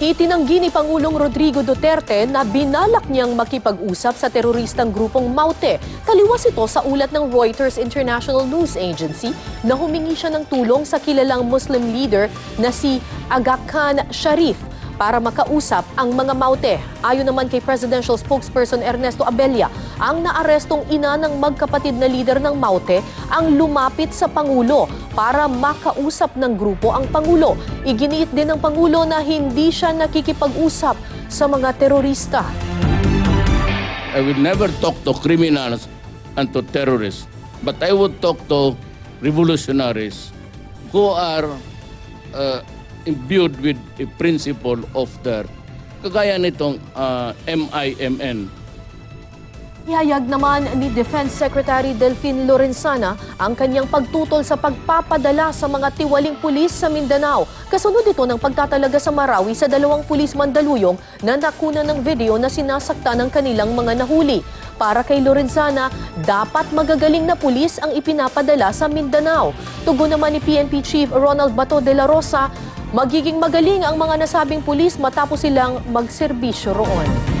Itinanggi ni Pangulong Rodrigo Duterte na binalak niyang makipag-usap sa teroristang grupong MAUTE. Taliwas ito sa ulat ng Reuters International News Agency na humingi siya ng tulong sa kilalang Muslim leader na si Aga Khan Sharif para makausap ang mga MAUTE. Ayon naman kay presidential spokesperson Ernesto Abella, ang naarestong ina ng magkapatid na leader ng MAUTE ang lumapit sa Pangulo para makausap ng grupo ang Pangulo. Iginiit din ng Pangulo na hindi siya nakikipag-usap sa mga terorista. I will never talk to criminals and to terrorists, but I would talk to revolutionaries who are imbued with a principle of their kagaya nitong MIMN. Ihayag naman ni Defense Secretary Delfin Lorenzana ang kanyang pagtutol sa pagpapadala sa mga tiwaling pulis sa Mindanao. Kasunod ito ng pagtatalaga sa Marawi sa 2 pulis Mandaluyong na nakuna ng video na sinasaktan ng kanilang mga nahuli. Para kay Lorenzana, dapat magagaling na pulis ang ipinapadala sa Mindanao. Tugon naman ni PNP Chief Ronald Bato de la Rosa, magiging magaling ang mga nasabing pulis matapos silang magserbisyo roon.